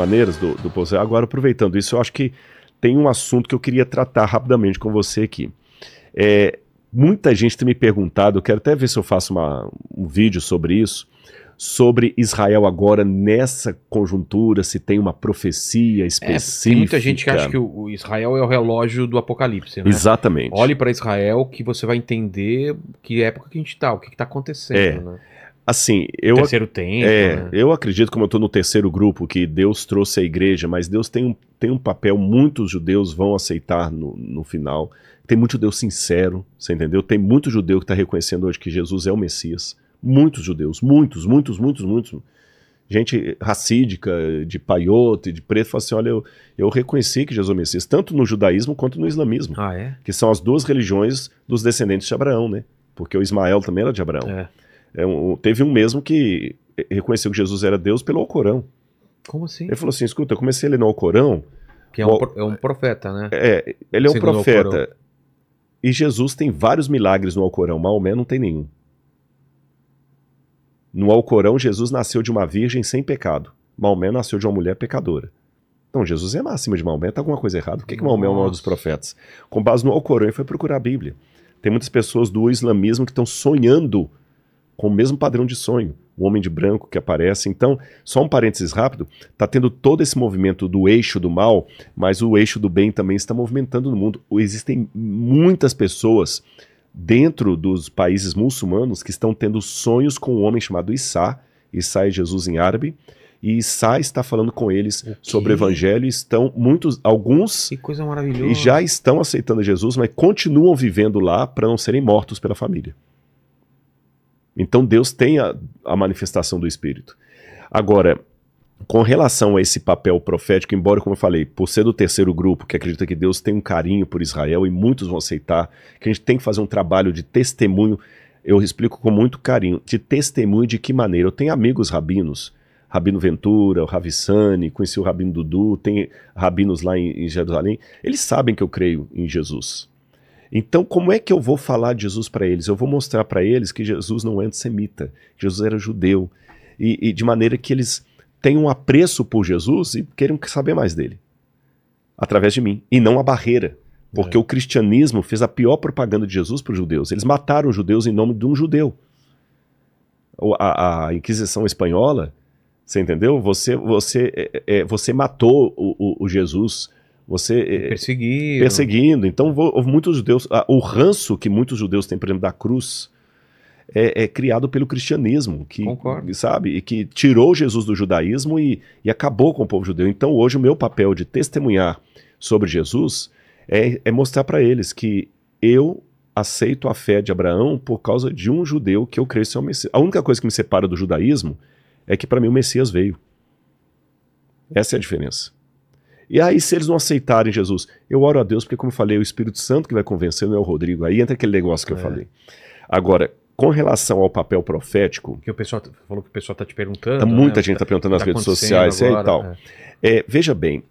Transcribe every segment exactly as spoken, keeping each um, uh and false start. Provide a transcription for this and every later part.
maneiras do, do Paulo sexto. Agora, aproveitando isso, eu acho que tem um assunto que eu queria tratar rapidamente com você aqui. É, muita gente tem me perguntado, eu quero até ver se eu faço uma, um vídeo sobre isso, sobre Israel agora nessa conjuntura, se tem uma profecia específica. É, tem muita gente que acha que o, o Israel é o relógio do apocalipse, né? Exatamente. Olhe para Israel que você vai entender que época que a gente está, o que está acontecendo, é. né? Assim, eu, terceiro tempo, é, né? eu acredito, como eu estou no terceiro grupo, que Deus trouxe a igreja, mas Deus tem um, tem um papel, muitos judeus vão aceitar no, no final. Tem muito judeu sincero, você entendeu? Tem muito judeu que está reconhecendo hoje que Jesus é o Messias. Muitos judeus, muitos, muitos, muitos, muitos. Gente racídica, de paiote, de preto, fala assim, olha, eu, eu reconheci que Jesus é o Messias, tanto no judaísmo quanto no islamismo. Ah, é? Que são as duas religiões dos descendentes de Abraão, né? Porque o Ismael também era de Abraão. É. É um, teve um mesmo que reconheceu que Jesus era Deus pelo Alcorão. Como assim? Ele falou assim, escuta, eu comecei a ler no Alcorão. Que é um, o, é um profeta, né? É, ele é um Segundo profeta. E Jesus tem vários milagres no Alcorão, Maomé não tem nenhum. No Alcorão, Jesus nasceu de uma virgem sem pecado. Maomé nasceu de uma mulher pecadora. Então, Jesus é máximo de Maomé, tá alguma coisa errada. Por que, que Maomé é o maior dos profetas? Com base no Alcorão, ele foi procurar a Bíblia. Tem muitas pessoas do islamismo que estão sonhando com o mesmo padrão de sonho, o homem de branco que aparece. Então, só um parênteses rápido, está tendo todo esse movimento do eixo do mal, mas o eixo do bem também está movimentando no mundo. Existem muitas pessoas dentro dos países muçulmanos que estão tendo sonhos com um homem chamado Issa. Issa é Jesus em árabe, e Issa está falando com eles okay. sobre o evangelho, e estão muitos, alguns que coisa maravilhosa. E já estão aceitando Jesus, mas continuam vivendo lá para não serem mortos pela família. Então Deus tem a, a manifestação do Espírito. Agora, com relação a esse papel profético, embora, como eu falei, por ser do terceiro grupo, que acredita que Deus tem um carinho por Israel e muitos vão aceitar, que a gente tem que fazer um trabalho de testemunho, eu explico com muito carinho, de testemunho de que maneira. Eu tenho amigos rabinos, Rabino Ventura, o Ravissani, conheci o Rabino Dudu, tem rabinos lá em, em Jerusalém, eles sabem que eu creio em Jesus. Então, como é que eu vou falar de Jesus para eles? Eu vou mostrar para eles que Jesus não é antissemita, que Jesus era judeu, e, e de maneira que eles tenham um apreço por Jesus e queiram saber mais dele, através de mim, e não a barreira, porque é. o cristianismo fez a pior propaganda de Jesus para os judeus. Eles mataram os judeus em nome de um judeu. A, a Inquisição Espanhola, você entendeu? Você, você, é, é, você matou o, o, o Jesus... Você perseguindo. perseguindo. Então, vou, muitos judeus, ah, o ranço que muitos judeus têm, por exemplo, da cruz, é, é criado pelo cristianismo, que, Concordo. sabe, e que tirou Jesus do judaísmo e, e acabou com o povo judeu. Então, hoje, o meu papel de testemunhar sobre Jesus é, é mostrar para eles que eu aceito a fé de Abraão por causa de um judeu que eu creio ser o Messias. A única coisa que me separa do judaísmo é que, para mim, o Messias veio. Essa é a diferença. E aí, se eles não aceitarem Jesus, eu oro a Deus, porque, como eu falei, é o Espírito Santo que vai convencer, não é o Rodrigo. Aí entra aquele negócio que eu é. falei. Agora, com relação ao papel profético... Que o pessoal falou que o pessoal está te perguntando. Tá, muita né? gente está perguntando nas tá redes sociais agora, e tal. É. É, veja bem,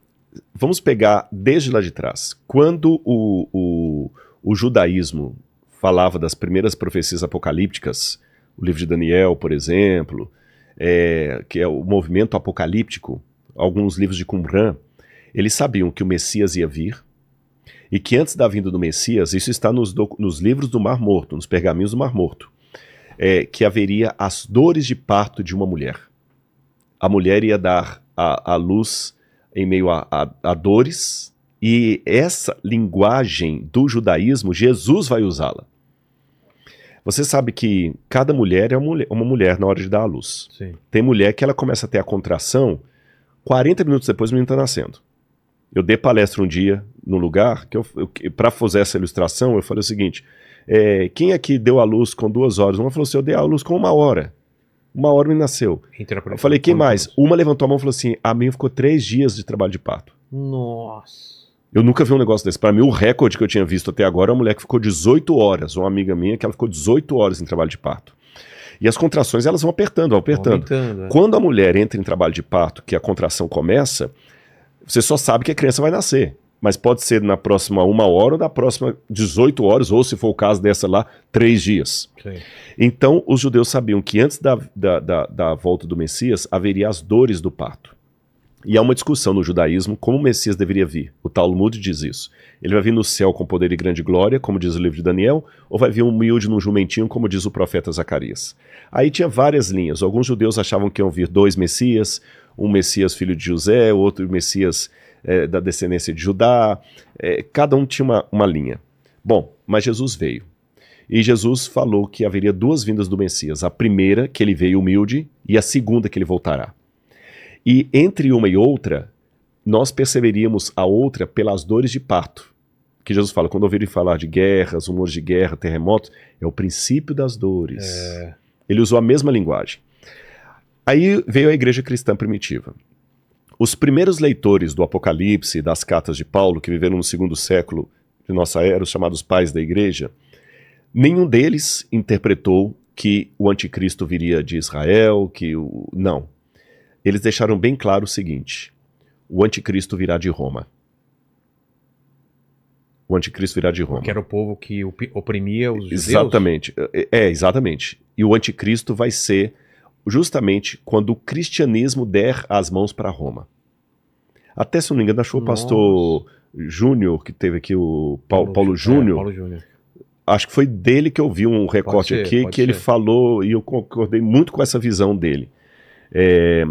vamos pegar desde lá de trás. Quando o, o, o judaísmo falava das primeiras profecias apocalípticas, o livro de Daniel, por exemplo, é, que é o movimento apocalíptico, alguns livros de Qumran, eles sabiam que o Messias ia vir e que antes da vinda do Messias, isso está nos, nos livros do Mar Morto, nos pergaminhos do Mar Morto, é, que haveria as dores de parto de uma mulher. A mulher ia dar a, a luz em meio a, a, a dores, e essa linguagem do judaísmo, Jesus vai usá-la. Você sabe que cada mulher é uma mulher, uma mulher na hora de dar a luz. Sim. Tem mulher que ela começa a ter a contração, quarenta minutos depois o menino está nascendo. Eu dei palestra um dia num lugar que, que para fazer essa ilustração, eu falei o seguinte, é, quem aqui deu a luz com duas horas? Uma falou assim, eu dei a luz com uma hora. Uma hora o menino nasceu. Eu falei, quem mais? Uma levantou a mão e falou assim, a minha ficou três dias de trabalho de parto. Nossa. Eu nunca vi um negócio desse. Para mim, o recorde que eu tinha visto até agora é uma mulher que ficou dezoito horas, uma amiga minha que ela ficou dezoito horas em trabalho de parto. E as contrações, elas vão apertando, vão apertando. Aumentando, é. Quando a mulher entra em trabalho de parto, que a contração começa... Você só sabe que a criança vai nascer, mas pode ser na próxima uma hora ou na próxima dezoito horas, ou se for o caso dessa lá, três dias. Sim. Então, os judeus sabiam que antes da, da, da, da volta do Messias, haveria as dores do parto. E há uma discussão no judaísmo como o Messias deveria vir. O Talmud diz isso. Ele vai vir no céu com poder e grande glória, como diz o livro de Daniel, ou vai vir humilde num jumentinho, como diz o profeta Zacarias. Aí tinha várias linhas. Alguns judeus achavam que iam vir dois Messias, um Messias filho de José, outro Messias é, da descendência de Judá. É, cada um tinha uma, uma linha. Bom, mas Jesus veio. E Jesus falou que haveria duas vindas do Messias. A primeira, que ele veio humilde, e a segunda, que ele voltará. E entre uma e outra, nós perceberíamos a outra pelas dores de parto. Que Jesus fala, quando ouvirem falar de guerras, rumores de guerra, terremotos, é o princípio das dores. É... Ele usou a mesma linguagem. Aí veio a igreja cristã primitiva. Os primeiros leitores do Apocalipse e das cartas de Paulo, que viveram no segundo século de nossa era, os chamados pais da igreja, nenhum deles interpretou que o anticristo viria de Israel, que o... Não. Eles deixaram bem claro o seguinte: o anticristo virá de Roma. O anticristo virá de Roma. Que era o povo que oprimia os judeus? Exatamente. É, exatamente. E o anticristo vai ser justamente quando o cristianismo der as mãos para Roma. Até, se não me engano, achou o pastor Júnior, que teve aqui o Paulo, Paulo Júnior. É, Paulo Júnior. Acho que foi dele que eu vi um recorte ser, aqui, que ser. Ele falou, e eu concordei muito com essa visão dele. É,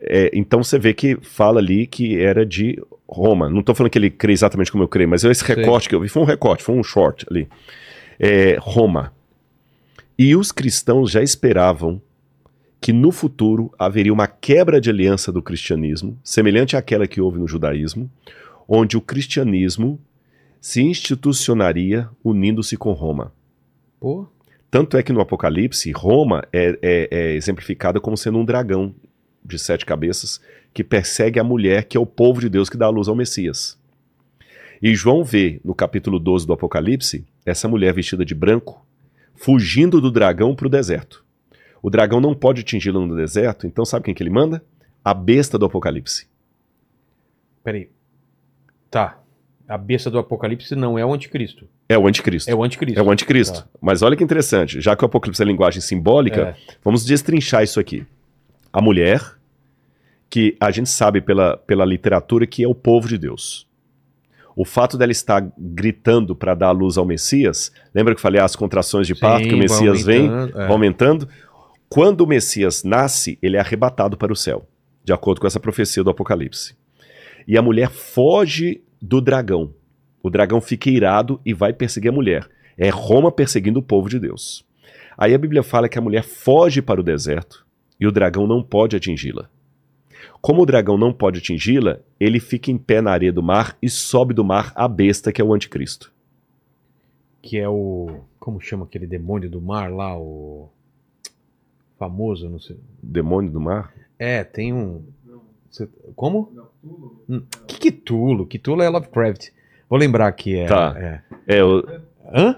é, então você vê que fala ali que era de Roma. Não estou falando que ele crê exatamente como eu creio, mas esse recorte Sim. que eu vi foi um recorte, foi um short ali. É, Roma. E os cristãos já esperavam que no futuro haveria uma quebra de aliança do cristianismo, semelhante àquela que houve no judaísmo, onde o cristianismo se institucionaria unindo-se com Roma. Pô. Tanto é que no Apocalipse, Roma é, é, é exemplificada como sendo um dragão de sete cabeças que persegue a mulher, que é o povo de Deus que dá a luz ao Messias. E João vê, no capítulo doze do Apocalipse, essa mulher vestida de branco, fugindo do dragão para o deserto. O dragão não pode atingi-la no deserto, então sabe quem que ele manda? A besta do Apocalipse. Peraí. Tá. A besta do Apocalipse não é o anticristo. É o anticristo. É o anticristo. É o anticristo. Ah. Mas olha que interessante, já que o Apocalipse é linguagem simbólica, é. Vamos destrinchar isso aqui. A mulher, que a gente sabe pela, pela literatura que é o povo de Deus. O fato dela estar gritando para dar a luz ao Messias, lembra que eu falei ah, as contrações de parto, Sim, que o Messias vem, é. aumentando. Quando o Messias nasce, ele é arrebatado para o céu, de acordo com essa profecia do Apocalipse. E a mulher foge do dragão. O dragão fica irado e vai perseguir a mulher. É Roma perseguindo o povo de Deus. Aí a Bíblia fala que a mulher foge para o deserto e o dragão não pode atingi-la. Como o dragão não pode atingi-la, ele fica em pé na areia do mar e sobe do mar a besta, que é o anticristo. Que é o... Como chama aquele demônio do mar lá? O famoso, não sei. Demônio do mar? É, tem um... Como? Não, que que Tulo? Que Tulo é Lovecraft. Vou lembrar que é... Tá. É, é o... Hã?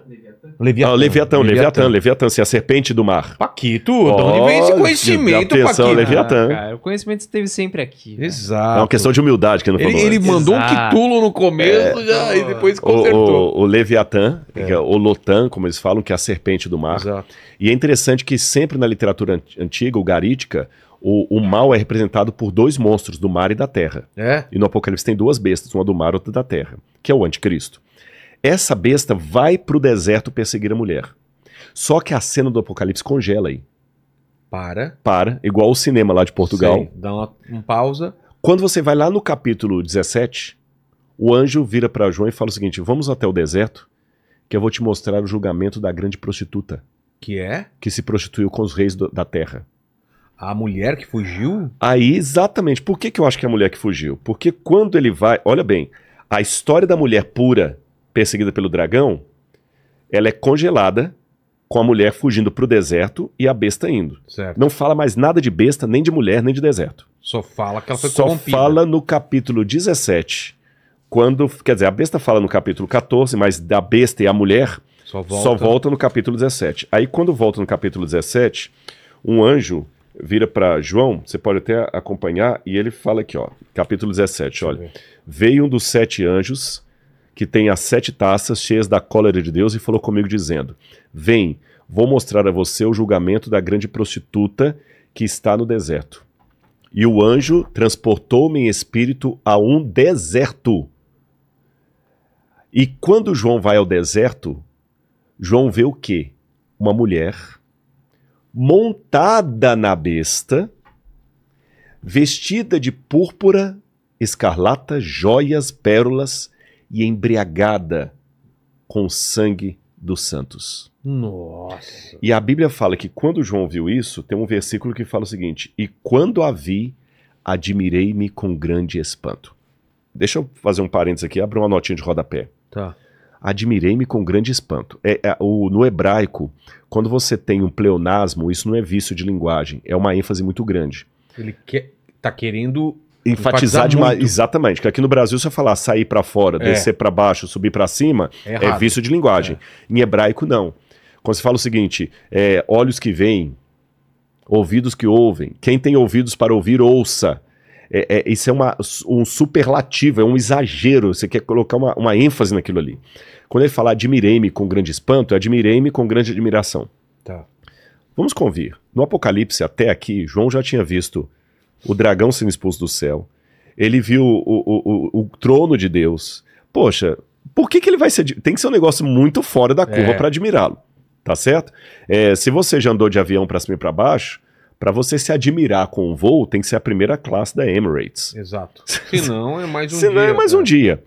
Leviatã. Ah, Leviatã, Leviatã, Leviatã, assim, a serpente do mar. Paquito, oh, de onde vem esse conhecimento, atenção, Paquito? Leviatã. Ah, cara, o conhecimento esteve sempre aqui. Cara. Exato. É uma questão de humildade que ele não falou. Ele, ele mandou Exato. um Quitulo no começo é, já, e depois consertou. O, o, o Leviatã, é. o Lotan, como eles falam, que é a serpente do mar. Exato. E é interessante que sempre na literatura antiga, o Garítica... O, o mal é representado por dois monstros, do mar e da terra. É? E no Apocalipse tem duas bestas, uma do mar e outra da terra, que é o anticristo. Essa besta vai para o deserto perseguir a mulher. Só que a cena do Apocalipse congela aí. Para. Para, igual o cinema lá de Portugal. Sim, dá uma, uma pausa. Quando você vai lá no capítulo dezessete, o anjo vira para João e fala o seguinte: vamos até o deserto, que eu vou te mostrar o julgamento da grande prostituta. Que é? Que se prostituiu com os reis do, da terra. A mulher que fugiu? Aí, exatamente. Por que que eu acho que é a mulher que fugiu? Porque quando ele vai... Olha bem, a história da mulher pura, perseguida pelo dragão, ela é congelada com a mulher fugindo para o deserto e a besta indo. Certo. Não fala mais nada de besta, nem de mulher, nem de deserto. Só fala que ela foi corrompida. Só fala no capítulo dezessete. Quando, quer dizer, a besta fala no capítulo quatorze, mas da besta e a mulher só volta, só volta no capítulo dezessete. Aí quando volta no capítulo dezessete, um anjo... vira para João, você pode até acompanhar, e ele fala aqui, ó, capítulo dezessete, olha. Veio um dos sete anjos, que tem as sete taças cheias da cólera de Deus, e falou comigo dizendo: vem, vou mostrar a você o julgamento da grande prostituta que está no deserto E o anjo transportou-me em espírito a um deserto. E quando João vai ao deserto, João vê o quê? Uma mulher montada na besta, vestida de púrpura, escarlata, joias, pérolas e embriagada com o sangue dos santos. Nossa! E a Bíblia fala que quando João viu isso, tem um versículo que fala o seguinte: e quando a vi, admirei-me com grande espanto. Deixa eu fazer um parênteses aqui, abre uma notinha de rodapé. Tá. Admirei-me com grande espanto. É, é, o, no hebraico, quando você tem um pleonasmo, isso não é vício de linguagem, é uma ênfase muito grande. Ele quer, tá querendo enfatizar demais. Exatamente, que aqui no Brasil, se eu falar sair para fora, é. descer para baixo, subir para cima, é, é vício de linguagem. É. Em hebraico, não. Quando você fala o seguinte, é, olhos que veem, ouvidos que ouvem, quem tem ouvidos para ouvir, ouça. É, é, isso é uma, um superlativo, é um exagero, você quer colocar uma, uma ênfase naquilo ali. Quando ele fala admirei-me com grande espanto, admirei-me com grande admiração. Tá. Vamos convir, no Apocalipse até aqui, João já tinha visto o dragão sendo expulso do céu, ele viu o, o, o, o trono de Deus. Poxa, por que, que ele vai ser... Tem que ser um negócio muito fora da curva é. para admirá-lo, tá certo? É, se você já andou de avião para cima e para baixo, para você se admirar com o voo, tem que ser a primeira classe da Emirates. Exato. Se não, é mais um dia. Se não, é mais um dia.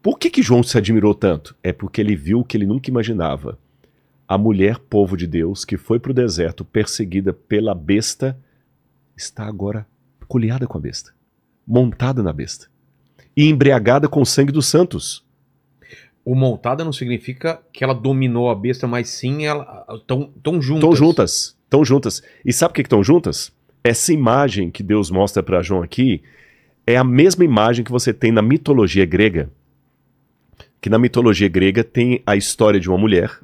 Por que que João se admirou tanto? É porque ele viu o que ele nunca imaginava. A mulher, povo de Deus, que foi para o deserto perseguida pela besta, está agora coleada com a besta, montada na besta e embriagada com o sangue dos santos. O montada não significa que ela dominou a besta, mas sim ela estão juntas. Estão juntas, estão juntas. E sabe o que estão juntas? Essa imagem que Deus mostra para João aqui é a mesma imagem que você tem na mitologia grega, que na mitologia grega tem a história de uma mulher,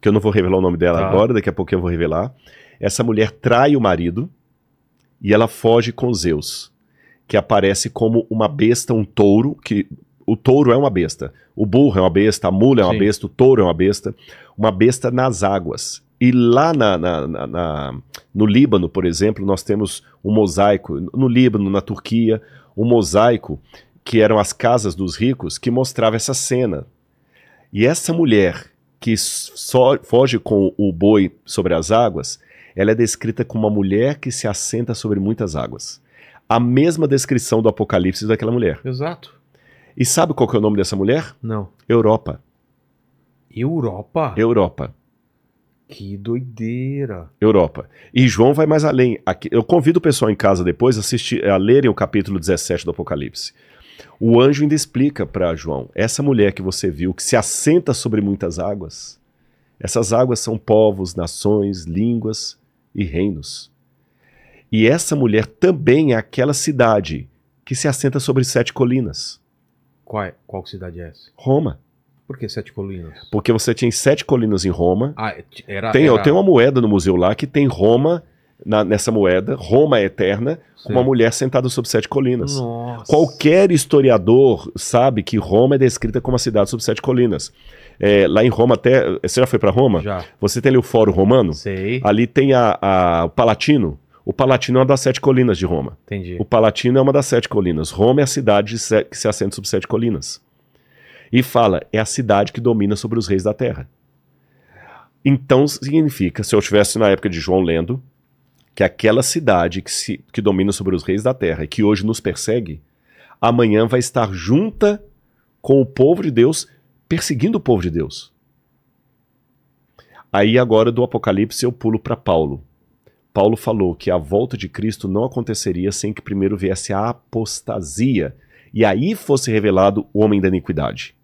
que eu não vou revelar o nome dela ah. agora, daqui a pouco eu vou revelar. Essa mulher trai o marido, e ela foge com Zeus, que aparece como uma besta, um touro, que o touro é uma besta, o burro é uma besta, a mula é uma Sim. besta, o touro é uma besta, uma besta nas águas. E lá na, na, na, na, no Líbano, por exemplo, nós temos um mosaico, no Líbano, na Turquia, um mosaico que eram as casas dos ricos, que mostrava essa cena. E essa mulher que só foge com o boi sobre as águas, ela é descrita como uma mulher que se assenta sobre muitas águas. A mesma descrição do Apocalipse daquela mulher. Exato. E sabe qual que é o nome dessa mulher? Não. Europa. Europa? Europa. Que doideira. Europa. E João vai mais além. Aqui, eu convido o pessoal em casa depois a, assistir, a lerem o capítulo dezessete do Apocalipse. O anjo ainda explica para João, essa mulher que você viu, que se assenta sobre muitas águas, essas águas são povos, nações, línguas e reinos. E essa mulher também é aquela cidade que se assenta sobre sete colinas. Qual, é, qual cidade é essa? Roma. Por que sete colinas? Porque você tinha sete colinas em Roma. Ah, era, tem, era... tem uma moeda no museu lá que tem Roma na, nessa moeda, Roma eterna, Sim. uma mulher sentada sobre sete colinas. Nossa. Qualquer historiador sabe que Roma é descrita como uma cidade sobre sete colinas. É, lá em Roma até... Você já foi para Roma? Já. Você tem ali o Fórum Romano? Sei. Ali tem a, a, o Palatino. O Palatino é uma das sete colinas de Roma. Entendi. O Palatino é uma das sete colinas. Roma é a cidade que se assenta sobre sete colinas. E fala, é a cidade que domina sobre os reis da terra. Então significa, se eu estivesse na época de João lendo, que aquela cidade que, se, que domina sobre os reis da terra e que hoje nos persegue, amanhã vai estar junta com o povo de Deus, perseguindo o povo de Deus. Aí agora do Apocalipse eu pulo para Paulo. Paulo falou que a volta de Cristo não aconteceria sem que primeiro viesse a apostasia e aí fosse revelado o homem da iniquidade.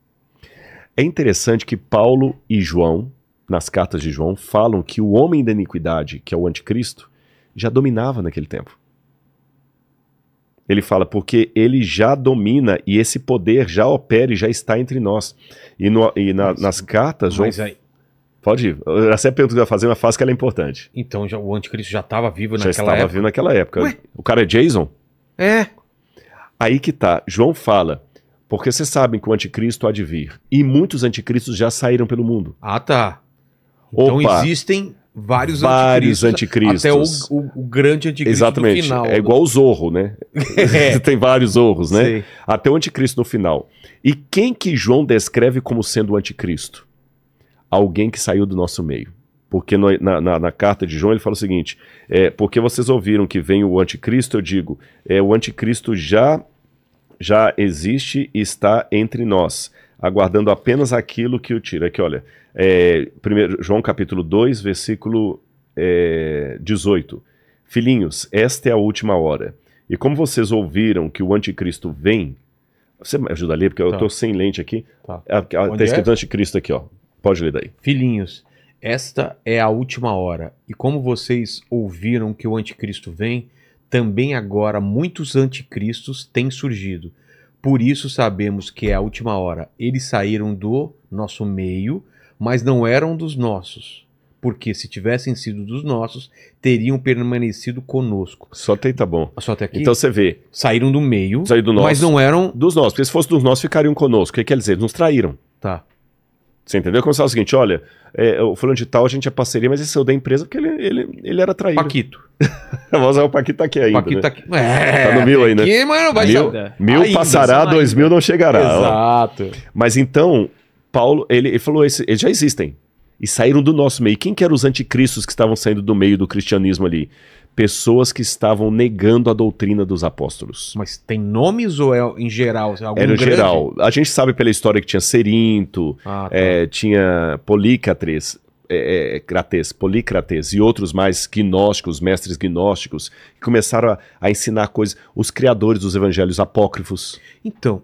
É interessante que Paulo e João, nas cartas de João, falam que o homem da iniquidade, que é o anticristo, já dominava naquele tempo. Ele fala, porque ele já domina e esse poder já opera e já está entre nós. E, no, e na, nas cartas... Mas João... aí... Pode ir. Essa é a pergunta que eu ia fazer, mas faço que ela é importante. Então já, o anticristo já estava vivo naquela época? Já estava vivo naquela época. Ué? O cara é Jason? É. Aí que tá. João fala, porque vocês sabem que o anticristo há de vir. E muitos anticristos já saíram pelo mundo. Ah, tá. Então Opa. existem... vários, vários anticristos, anticristos. Até o, o, o grande anticristo. Exatamente. Do final. É igual o Zorro, né? É. Tem vários Zorros, né? Sei. Até o anticristo no final. E quem que João descreve como sendo o anticristo? Alguém que saiu do nosso meio. Porque no, na, na, na carta de João ele fala o seguinte, é, porque vocês ouviram que vem o anticristo, eu digo, é, o anticristo já, já existe e está entre nós, aguardando apenas aquilo que o tira. Aqui, olha, é, primeiro, João capítulo dois, versículo é, dezoito. Filhinhos, esta é a última hora. E como vocês ouviram que o anticristo vem... Você me ajuda a ler, porque tá. Eu estou sem lente aqui. Tá, tá escrito é? Anticristo aqui, ó. Pode ler daí. Filhinhos, esta é a última hora. E como vocês ouviram que o anticristo vem, também agora muitos anticristos têm surgido. Por isso sabemos que é a última hora. Eles saíram do nosso meio, mas não eram dos nossos. Porque se tivessem sido dos nossos, teriam permanecido conosco. Só tem, tá bom. Só até aqui. Então você vê. Saíram do meio, saíram do nosso, mas não eram... Dos nossos, porque se fosse dos nossos, ficariam conosco. O que quer dizer? Eles nos traíram. Tá. Você entendeu? Como se fosse o seguinte, olha, é, o fulano de tal, a gente é parceria, mas esse saiu da empresa porque ele, ele, ele era traído. Paquito. Vamos usar o Paquito tá aqui ainda, Paquito né? Tá aqui. É, tá no mil aí, né? Aqui, mas não vai mil, mil ainda, passará, dois mil não chegará. Exato. Ó. Mas então, Paulo, ele, ele falou, esse, eles já existem e saíram do nosso meio. Quem que eram os anticristos que estavam saindo do meio do cristianismo ali? Pessoas que estavam negando a doutrina dos apóstolos. Mas tem nomes ou é em geral? Algum Era em grande? Geral. A gente sabe pela história que tinha Cerinto, ah, tá. é, tinha Polícrates, É, é, Crates, Polícrates e outros mais gnósticos, mestres gnósticos, que começaram a, a ensinar coisas, os criadores dos evangelhos apócrifos. Então,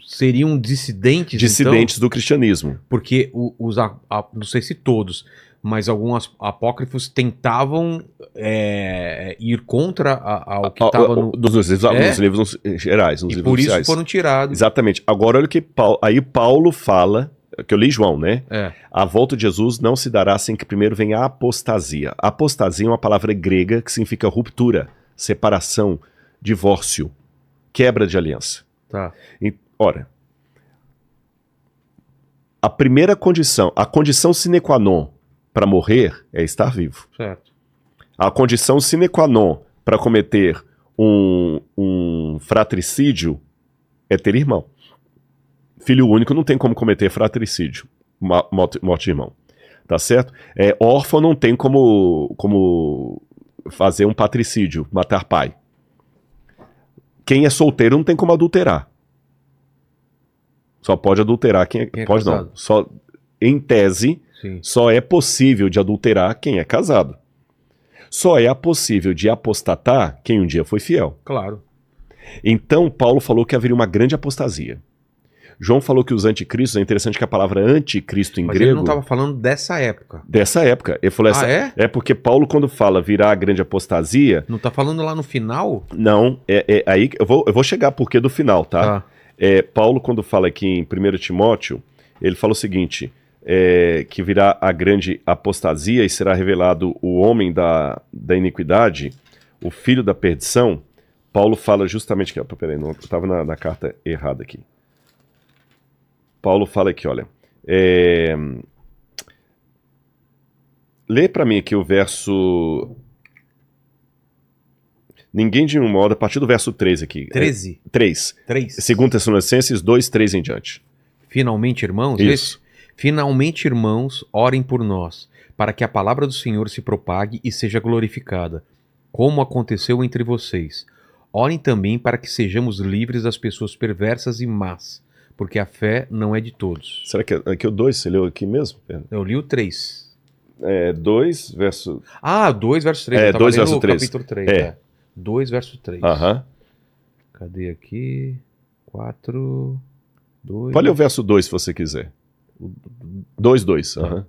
seriam dissidentes? Dissidentes então? Do cristianismo. Porque os, a, a, não sei se todos, mas alguns apócrifos tentavam é, ir contra a, a, o que estava no... Nos livros, é? Nos livros gerais, nos e livros por oficiais. Isso foram tirados. Exatamente. Agora olha o que Paulo, aí Paulo fala... que eu li João, né? É. A volta de Jesus não se dará sem que primeiro venha a apostasia. Apostasia é uma palavra grega que significa ruptura, separação, divórcio, quebra de aliança. Tá. E, ora, a primeira condição, a condição sine qua non para morrer é estar vivo. Certo. A condição sine qua non para cometer um, um fratricídio é ter irmão. Filho único não tem como cometer fratricídio, morte de irmão, tá certo? É, órfão não tem como, como fazer um patricídio, matar pai. Quem é solteiro não tem como adulterar. Só pode adulterar quem é, quem é pode casado. Não. Só, em tese, sim, só é possível de adulterar quem é casado. Só é possível de apostatar quem um dia foi fiel. Claro. Então, Paulo falou que haveria uma grande apostasia. João falou que os anticristos, é interessante que a palavra anticristo em mas grego... Mas ele não estava falando dessa época. Dessa época. Ele falou essa, ah, é? É porque Paulo, quando fala virar a grande apostasia... Não está falando lá no final? Não. É, é, aí eu vou, eu vou chegar porque do final, tá? Ah. É, Paulo, quando fala aqui em primeiro Timóteo, ele fala o seguinte, é, que virá a grande apostasia e será revelado o homem da, da iniquidade, o filho da perdição. Paulo fala justamente... que peraí, não, eu estava na, na carta errada aqui. Paulo fala aqui, olha, é... lê para mim aqui o verso, ninguém de um modo, a partir do verso três aqui. treze? É, três. três. Segundo Tessalonicenses dois, três em diante. Finalmente, irmãos, isso. Esse? Finalmente, irmãos, orem por nós, para que a palavra do Senhor se propague e seja glorificada, como aconteceu entre vocês. Orem também para que sejamos livres das pessoas perversas e más, porque a fé não é de todos. Será que aqui o dois, você leu aqui mesmo? Eu li o três. É, dois verso... Ah, dois verso três. É, dois verso três. Capítulo três, é. É. dois verso três. Aham. Cadê aqui? quatro, dois... Pode ler o verso dois se você quiser. dois, dois. Aham. Uhum.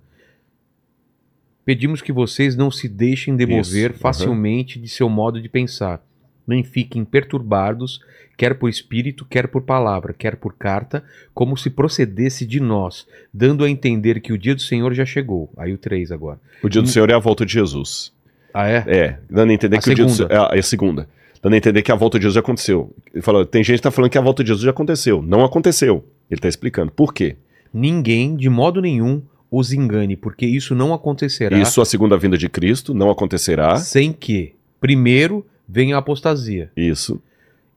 Pedimos que vocês não se deixem demover isso, facilmente uhum. de seu modo de pensar. Nem fiquem perturbados, quer por espírito, quer por palavra, quer por carta, como se procedesse de nós, dando a entender que o dia do Senhor já chegou. Aí o três agora. O dia do Senhor é a volta de Jesus. Ah, é? É. Dando a entender que o dia do Senhor... É a segunda. Dando a entender que a volta de Jesus já aconteceu. Ele falou, tem gente que está falando que a volta de Jesus já aconteceu. Não aconteceu. Ele está explicando. Por quê? Ninguém, de modo nenhum, os engane, porque isso não acontecerá. Isso, a segunda vinda de Cristo não acontecerá. Sem que, primeiro, venha a apostasia. Isso.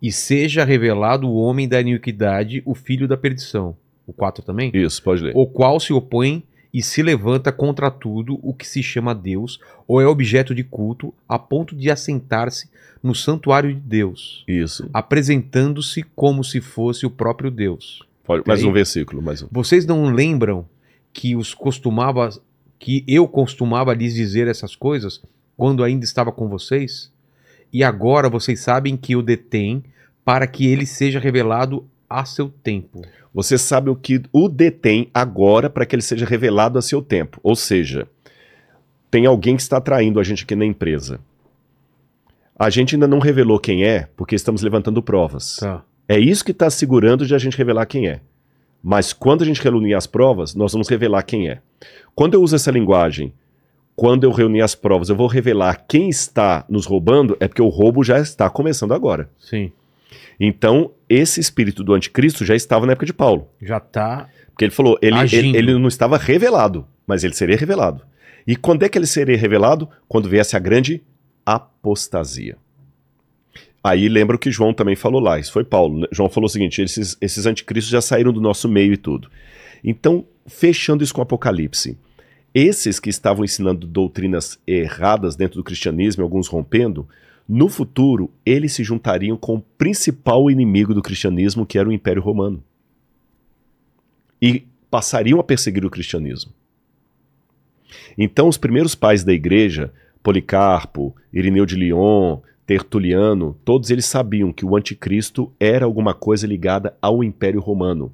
E seja revelado o homem da iniquidade, o filho da perdição. O quatro também? Isso, pode ler. O qual se opõe e se levanta contra tudo o que se chama Deus, ou é objeto de culto, a ponto de assentar-se no santuário de Deus. Isso. Apresentando-se como se fosse o próprio Deus. Pode, mais um versículo, mais um. Vocês não lembram que, os costumava, que eu costumava lhes dizer essas coisas quando ainda estava com vocês? E agora vocês sabem que o detém para que ele seja revelado a seu tempo. Você sabe o que o detém agora para que ele seja revelado a seu tempo. Ou seja, tem alguém que está traindo a gente aqui na empresa. A gente ainda não revelou quem é, porque estamos levantando provas. Tá. É isso que está segurando de a gente revelar quem é. Mas quando a gente reunir as provas, nós vamos revelar quem é. Quando eu uso essa linguagem, quando eu reunir as provas, eu vou revelar quem está nos roubando, é porque o roubo já está começando agora. Sim. Então, esse espírito do anticristo já estava na época de Paulo. Já está. Porque ele falou, ele, ele, ele não estava revelado, mas ele seria revelado. E quando é que ele seria revelado? Quando viesse a grande apostasia. Aí lembra o que João também falou lá, isso foi Paulo, né? João falou o seguinte, esses, esses anticristos já saíram do nosso meio e tudo. Então, fechando isso com o Apocalipse, esses que estavam ensinando doutrinas erradas dentro do cristianismo, alguns rompendo, no futuro, eles se juntariam com o principal inimigo do cristianismo, que era o Império Romano. E passariam a perseguir o cristianismo. Então, os primeiros pais da igreja, Policarpo, Irineu de Lyon, Tertuliano, todos eles sabiam que o anticristo era alguma coisa ligada ao Império Romano.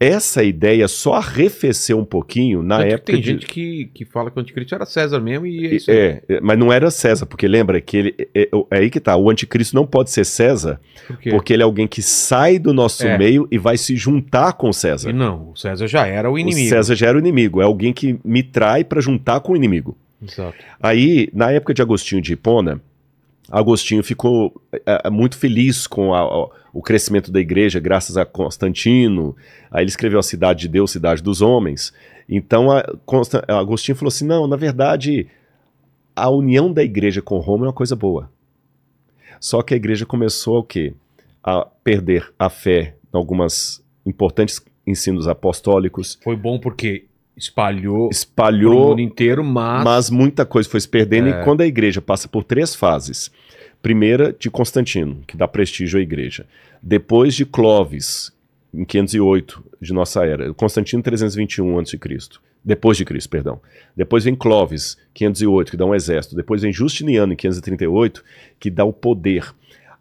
Essa ideia só arrefeceu um pouquinho na Tanto época tem de... Tem gente que, que fala que o anticristo era César mesmo e... É, isso aí. É, mas não era César, porque lembra que ele... É, é aí que tá, o anticristo não pode ser César, Por quê? porque ele é alguém que sai do nosso é. meio e vai se juntar com César. E não, o César já era o inimigo. O César já era o inimigo, é alguém que me trai para juntar com o inimigo. Exato. Aí, na época de Agostinho de Hipona, Agostinho ficou é, muito feliz com a, a, o crescimento da igreja graças a Constantino. Aí ele escreveu A Cidade de Deus, Cidade dos Homens. Então a, a Agostinho falou assim, não, na verdade a união da igreja com Roma é uma coisa boa. Só que a igreja começou o quê? A perder a fé em alguns importantes ensinos apostólicos. Foi bom porque... Espalhou, Espalhou o mundo inteiro, mas... mas muita coisa foi se perdendo. É. E quando a igreja passa por três fases, primeira de Constantino, que dá prestígio à igreja, depois de Clóvis, em quinhentos e oito de nossa era, Constantino trezentos e vinte e um antes de Cristo, depois de Cristo, perdão, depois vem Clóvis, quinhentos e oito, que dá um exército, depois vem Justiniano, em quinhentos e trinta e oito, que dá o poder.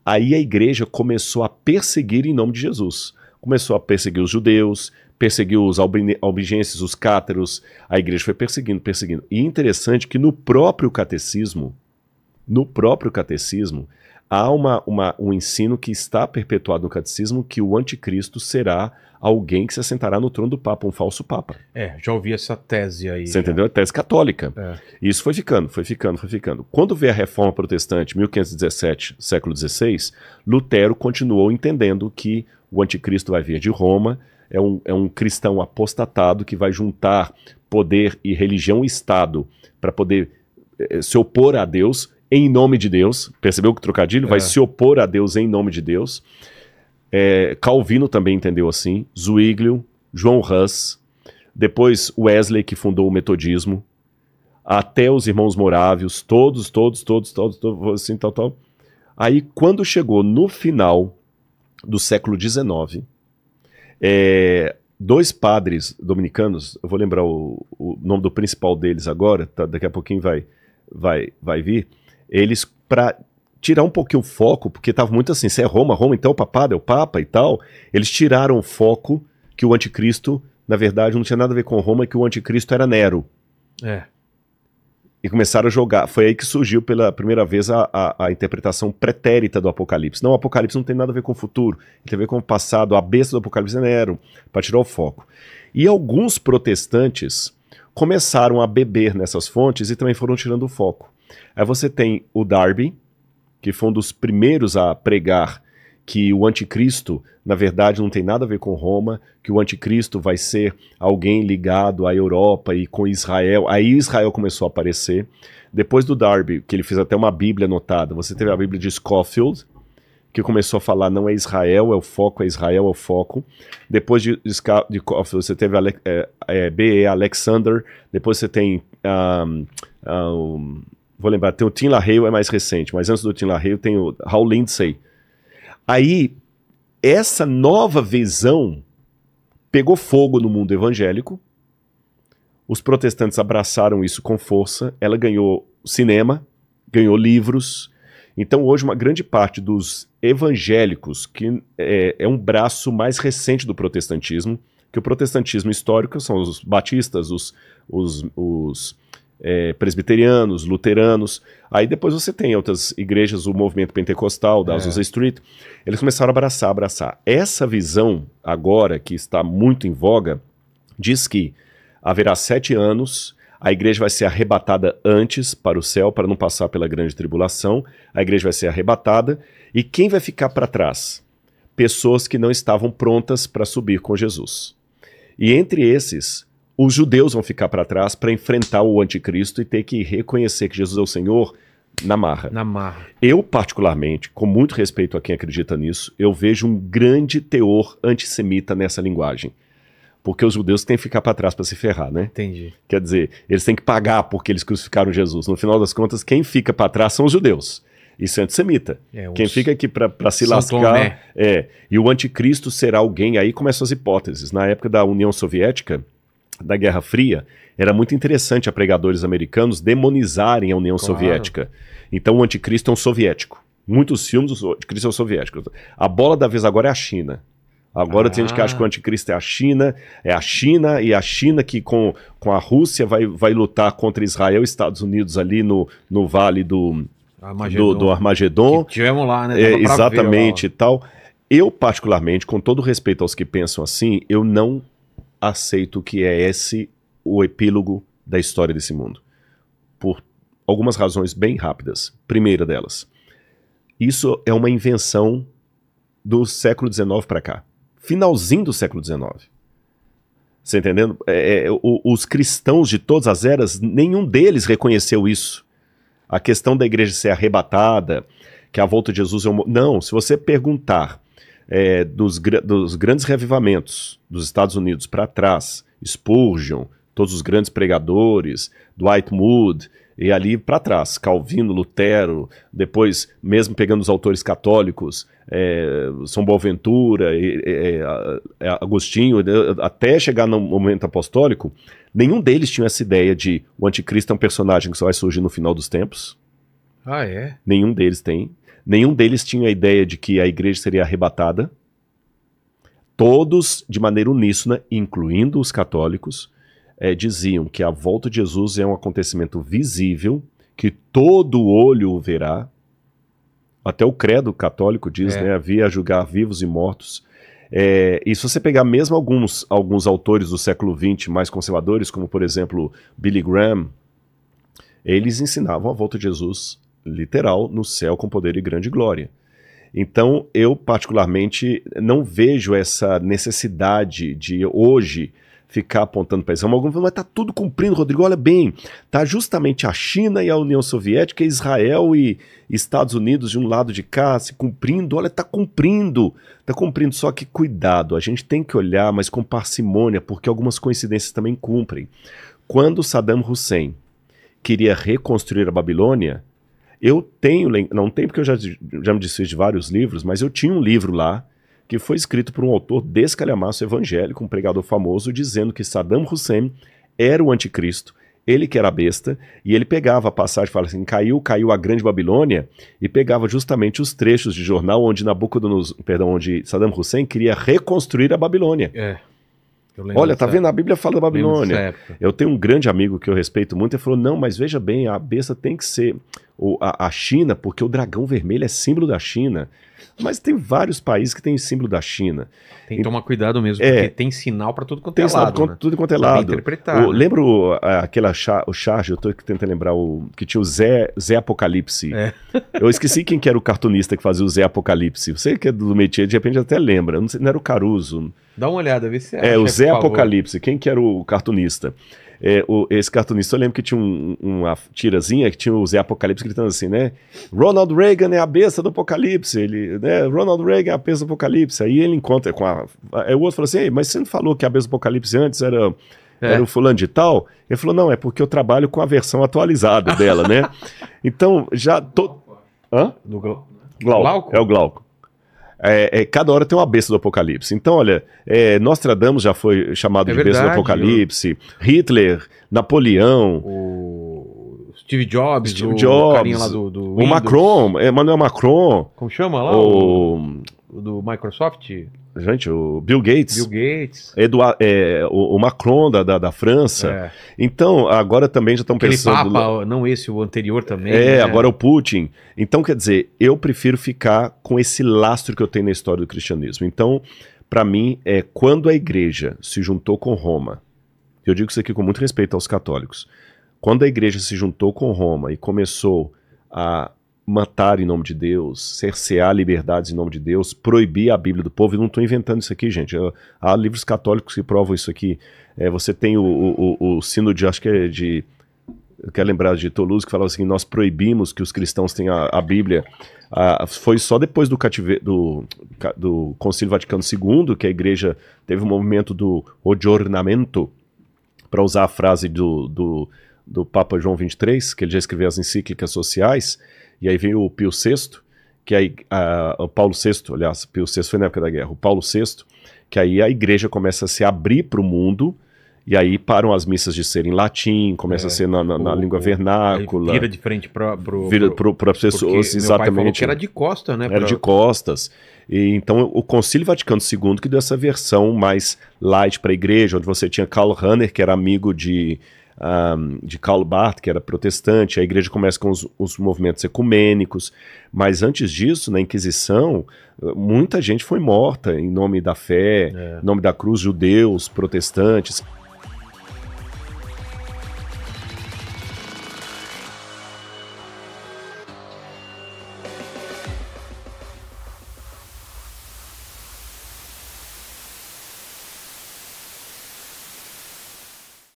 Aí a igreja começou a perseguir em nome de Jesus, começou a perseguir os judeus, perseguiu os albigenses, os cátaros, a igreja foi perseguindo, perseguindo. E interessante que no próprio catecismo, no próprio catecismo, há uma, uma, um ensino que está perpetuado no catecismo que o anticristo será alguém que se assentará no trono do Papa, um falso Papa. É, já ouvi essa tese aí. Você já entendeu? É tese católica. É. E isso foi ficando, foi ficando, foi ficando. Quando veio a Reforma Protestante, mil quinhentos e dezessete, século dezesseis, Lutero continuou entendendo que o anticristo vai vir de Roma. É um, é um cristão apostatado que vai juntar poder e religião e Estado para poder é, se opor a Deus em nome de Deus. Percebeu que trocadilho? É. Vai se opor a Deus em nome de Deus. É, Calvino também entendeu assim. Zuíglio, João Huss, depois Wesley, que fundou o metodismo, até os irmãos morávios, todos, todos, todos, todos, todos assim, tal, tal. Aí, quando chegou no final do século dezenove... É, dois padres dominicanos, eu vou lembrar o, o nome do principal deles agora, tá, daqui a pouquinho vai, vai, vai vir, eles, para tirar um pouquinho o foco, porque estava muito assim, se é Roma, Roma, então o papado é o Papa e tal, eles tiraram o foco que o anticristo, na verdade, não tinha nada a ver com Roma, que o anticristo era Nero. É. E começaram a jogar. Foi aí que surgiu pela primeira vez a, a, a interpretação pretérita do Apocalipse. Não, o Apocalipse não tem nada a ver com o futuro, tem a ver com o passado. A besta do Apocalipse é Nero, para tirar o foco. E alguns protestantes começaram a beber nessas fontes e também foram tirando o foco. Aí você tem o Darby, que foi um dos primeiros a pregar que o anticristo, na verdade, não tem nada a ver com Roma, que o anticristo vai ser alguém ligado à Europa e com Israel. Aí Israel começou a aparecer. Depois do Darby, que ele fez até uma bíblia anotada, você teve a bíblia de Scofield, que começou a falar, não é Israel, é o foco, é Israel, é o foco. Depois de, de, de você teve Ale, é, é, B E Alexander, depois você tem, um, um, vou lembrar, tem o Tim LaHaye, é mais recente, mas antes do Tim LaHaye tem o Hal Lindsay. Aí, essa nova visão pegou fogo no mundo evangélico, os protestantes abraçaram isso com força, ela ganhou cinema, ganhou livros. Então hoje uma grande parte dos evangélicos, que é, é um braço mais recente do protestantismo, que o protestantismo histórico são os batistas, os, os, os é, presbiterianos, luteranos. Aí depois você tem outras igrejas, o movimento pentecostal, da Azusa Street. Eles começaram a abraçar, abraçar. Essa visão agora, que está muito em voga, diz que haverá sete anos... A igreja vai ser arrebatada antes para o céu, para não passar pela grande tribulação. A igreja vai ser arrebatada. E quem vai ficar para trás? Pessoas que não estavam prontas para subir com Jesus. E entre esses, os judeus vão ficar para trás para enfrentar o anticristo e ter que reconhecer que Jesus é o Senhor na marra. Na marra. Eu, particularmente, com muito respeito a quem acredita nisso, eu vejo um grande teor antissemita nessa linguagem. Porque os judeus têm que ficar para trás para se ferrar, né? Entendi. Quer dizer, eles têm que pagar porque eles crucificaram Jesus. No final das contas, quem fica para trás são os judeus. Isso é antissemita. É, quem fica aqui para se lascar... Tom, né? É. E o anticristo será alguém... Aí começam as hipóteses. Na época da União Soviética, da Guerra Fria, era muito interessante a pregadores americanos demonizarem a União claro. Soviética. Então o anticristo é um soviético. Muitos filmes do anticristo é um soviético. A bola da vez agora é a China. Agora ah. tem gente que acha que o anticristo é a China, é a China, e a China que com, com a Rússia vai, vai lutar contra Israel e Estados Unidos ali no, no vale do Armagedon. Do, do Armagedon. Que tivemos lá, né? É, exatamente e tal. Eu, particularmente, com todo respeito aos que pensam assim, eu não aceito que é esse o epílogo da história desse mundo. Por algumas razões bem rápidas. Primeira delas, isso é uma invenção do século dezenove para cá. Finalzinho do século dezenove. Você entendendo? É, é, os cristãos de todas as eras, nenhum deles reconheceu isso. A questão da igreja ser arrebatada, que a volta de Jesus é um... Não, se você perguntar é, dos, dos grandes reavivamentos dos Estados Unidos para trás, Spurgeon, todos os grandes pregadores, Dwight Moody, e ali para trás, Calvino, Lutero, depois, mesmo pegando os autores católicos, é, São Boaventura, é, é, é, Agostinho, até chegar no momento apostólico, nenhum deles tinha essa ideia de o anticristo é um personagem que só vai surgir no final dos tempos. Ah, é? Nenhum deles tem. Nenhum deles tinha a ideia de que a igreja seria arrebatada. Todos, de maneira uníssona, incluindo os católicos, É, diziam que a volta de Jesus é um acontecimento visível, que todo olho o verá. Até o credo católico diz, é. né, havia a julgar vivos e mortos. É, e se você pegar mesmo alguns, alguns autores do século vinte mais conservadores, como por exemplo Billy Graham, eles ensinavam a volta de Jesus literal no céu com poder e grande glória. Então eu particularmente não vejo essa necessidade de hoje ficar apontando para Israel, mas está tudo cumprindo, Rodrigo, olha bem, está justamente a China e a União Soviética, Israel e Estados Unidos de um lado de cá, se cumprindo, olha, está cumprindo, está cumprindo, só que cuidado, a gente tem que olhar, mas com parcimônia, porque algumas coincidências também cumprem. Quando Saddam Hussein queria reconstruir a Babilônia, eu tenho, não tem porque eu já, já me desfiz de vários livros, mas eu tinha um livro lá, que foi escrito por um autor descalhamaço evangélico, um pregador famoso, dizendo que Saddam Hussein era o anticristo, ele que era a besta, e ele pegava a passagem e falava assim, caiu, caiu a grande Babilônia, e pegava justamente os trechos de jornal onde Nabucodonosor, perdão, onde Saddam Hussein queria reconstruir a Babilônia. É. Olha, tá vendo? A Bíblia fala da Babilônia. Eu tenho um grande amigo que eu respeito muito, ele falou, não, mas veja bem, a besta tem que ser... a, a China, porque o dragão vermelho é símbolo da China. Mas tem vários países que tem símbolo da China. Tem que tomar cuidado mesmo, porque é, tem sinal para tudo quanto é lado. Tem né? tudo quanto é lado. Eu, né? Lembro aquela char, o charge, eu tô tentando lembrar, o que tinha o Zé, Zé Apocalipse. É. Eu esqueci quem que era o cartunista que fazia o Zé Apocalipse. Você que é do métier, de repente até lembra. Não, sei, não era o Caruso. Dá uma olhada, vê se é. É, o Zé Apocalipse. Quem que era o cartunista? É, o, esse cartunista, eu lembro que tinha um, uma tirazinha que tinha o Zé Apocalipse gritando assim, né? Ronald Reagan é a besta do Apocalipse. Ele, né? Ronald Reagan é a besta do Apocalipse. Aí ele encontra com a... Aí o outro falou assim, ei, mas você não falou que a besta do Apocalipse antes era... É. Era o fulano de tal? Ele falou, não, é porque eu trabalho com a versão atualizada dela, né? Então, já... To... Hã? Do Glau... Glauco? É o Glauco. É, é, cada hora tem uma besta do Apocalipse. Então, olha, é, Nostradamus já foi chamado é de verdade, besta do Apocalipse, eu... Hitler, Napoleão... O Steve Jobs, Steve o Jobs, carinha lá do, do o Macron, Emmanuel Macron... Como chama lá? O, o do Microsoft... Gente, o Bill Gates, Bill Gates. Eduard, é, o, o Macron da, da, da França. É. Então, agora também já estão pensando... Papa, não esse, o anterior também. É, né? Agora o Putin. Então, quer dizer, eu prefiro ficar com esse lastro que eu tenho na história do cristianismo. Então, para mim, é quando a igreja se juntou com Roma, eu digo isso aqui com muito respeito aos católicos, quando a igreja se juntou com Roma e começou a... matar em nome de Deus, cercear liberdades em nome de Deus, proibir a Bíblia do povo. Eu não estou inventando isso aqui, gente. Eu, há livros católicos que provam isso aqui. É, você tem o, o, o sino de, acho que é de, eu quero lembrar, de Toulouse, que falava assim, nós proibimos que os cristãos tenham a, a Bíblia. Ah, foi só depois do, cativeiro, do, do Concílio Vaticano segundo que a igreja teve um movimento do aggiornamento, para usar a frase do, do, do Papa João vinte e três, que ele já escreveu as encíclicas sociais. E aí veio o Pio sexto, que aí, a, o Paulo sexto, aliás, Pio sexto foi na época da guerra, o Paulo sexto, que aí a igreja começa a se abrir para o mundo, e aí param as missas de serem em latim, começa é, a ser na, na, na o, língua o, vernácula. Vira de frente para as pessoas, exatamente. Era de costas, né? Era pra... de costas. E, então o Concílio Vaticano segundo que deu essa versão mais light para a igreja, onde você tinha Karl Rahner, que era amigo de... Um, de Karl Barth, que era protestante. A igreja começa com os, os movimentos ecumênicos, mas antes disso, na Inquisição, muita gente foi morta em nome da fé, é. em nome da cruz, judeus, protestantes...